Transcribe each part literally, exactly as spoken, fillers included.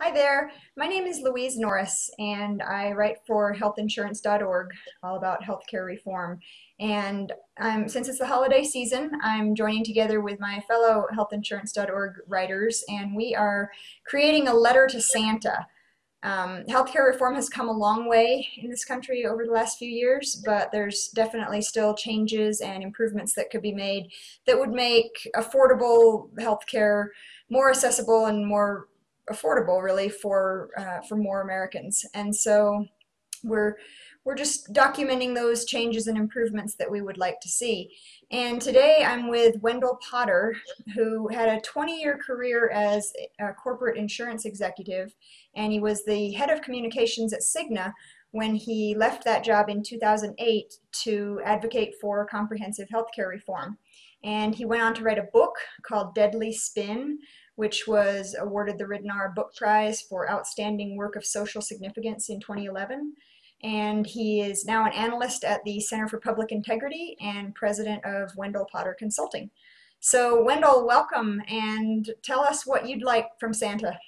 Hi there, my name is Louise Norris and I write for health insurance dot org, all about healthcare reform. And um, since it's the holiday season, I'm joining together with my fellow health insurance dot org writers, and we are creating a letter to Santa. Um, healthcare reform has come a long way in this country over the last few years, but there's definitely still changes and improvements that could be made that would make affordable healthcare more accessible and more affordable, really, for uh, for more Americans. And so we're we're just documenting those changes and improvements that we would like to see. And today I'm with Wendell Potter, who had a twenty year career as a corporate insurance executive, and he was the head of communications at Cigna when he left that job in two thousand eight to advocate for comprehensive healthcare reform. And he went on to write a book called Deadly Spin, which was awarded the Ridenar Book Prize for Outstanding Work of Social Significance in twenty eleven. And he is now an analyst at the Center for Public Integrity and president of Wendell Potter Consulting. So Wendell, welcome, and tell us what you'd like from Santa.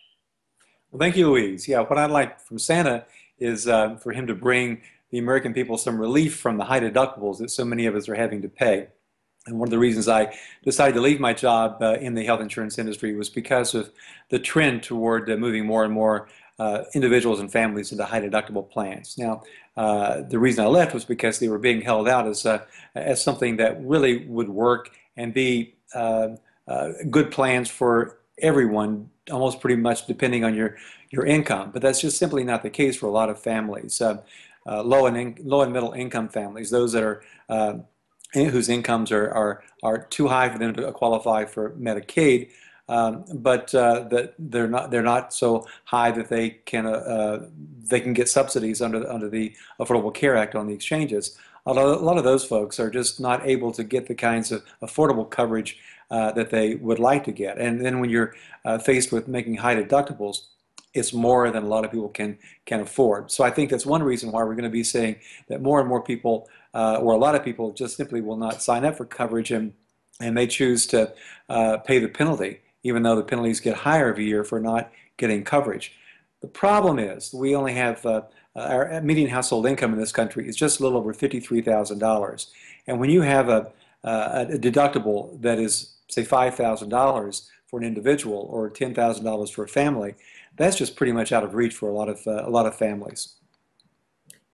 Well, thank you, Louise. Yeah, what I'd like from Santa is uh, for him to bring the American people some relief from the high deductibles that so many of us are having to pay. And one of the reasons I decided to leave my job uh, in the health insurance industry was because of the trend toward uh, moving more and more uh, individuals and families into high deductible plans. Now, uh, the reason I left was because they were being held out as, uh, as something that really would work and be uh, uh, good plans for everyone, almost pretty much depending on your, your income. But that's just simply not the case for a lot of families. Uh, uh, low, and in, low and middle income families, those that are uh, whose incomes are, are, are too high for them to qualify for Medicaid, um, but uh, that they're not, they're not so high that they can, uh, uh, they can get subsidies under, under the Affordable Care Act on the exchanges. A lot, of, a lot of those folks are just not able to get the kinds of affordable coverage uh, that they would like to get. And then when you're uh, faced with making high deductibles, it's more than a lot of people can, can afford. So I think that's one reason why we're going to be saying that more and more people, uh, or a lot of people, just simply will not sign up for coverage, and, and they choose to uh, pay the penalty, even though the penalties get higher every year for not getting coverage. The problem is we only have uh, our median household income in this country is just a little over fifty-three thousand dollars. And when you have a, a, a deductible that is, say, five thousand dollars for an individual or ten thousand dollars for a family, that's just pretty much out of reach for a lot of uh, a lot of families.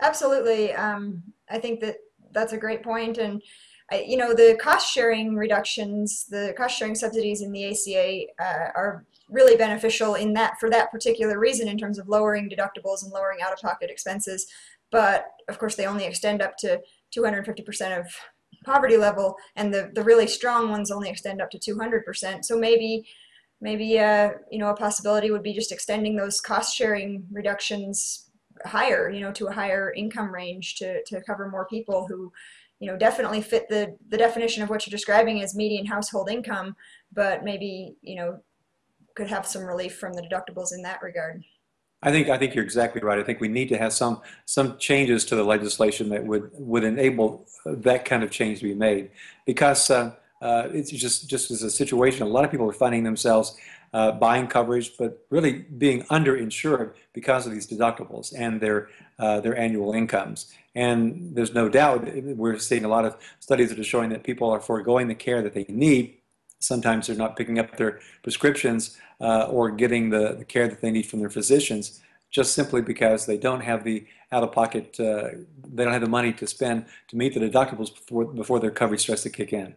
Absolutely, um, I think that that's a great point. And I, you know, the cost sharing reductions, the cost sharing subsidies in the A C A uh, are really beneficial in that for that particular reason in terms of lowering deductibles and lowering out of pocket expenses. But of course, they only extend up to two hundred fifty percent of poverty level, and the the really strong ones only extend up to two hundred percent. So maybe. Maybe uh, you know, a possibility would be just extending those cost-sharing reductions higher, you know, to a higher income range to, to cover more people who, you know, definitely fit the, the definition of what you're describing as median household income, but maybe, you know, could have some relief from the deductibles in that regard. I think, I think you're exactly right. I think we need to have some, some changes to the legislation that would, would enable that kind of change to be made, because uh, Uh, it's just, just as a situation, a lot of people are finding themselves uh, buying coverage, but really being underinsured because of these deductibles and their, uh, their annual incomes. And there's no doubt, we're seeing a lot of studies that are showing that people are foregoing the care that they need. Sometimes they're not picking up their prescriptions uh, or getting the, the care that they need from their physicians, just simply because they don't have the out-of-pocket, uh, they don't have the money to spend to meet the deductibles before, before their coverage starts to kick in.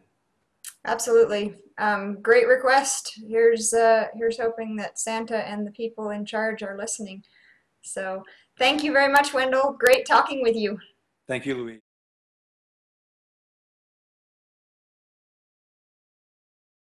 Absolutely. Um, great request. Here's, uh, here's hoping that Santa and the people in charge are listening. So thank you very much, Wendell. Great talking with you. Thank you, Louise.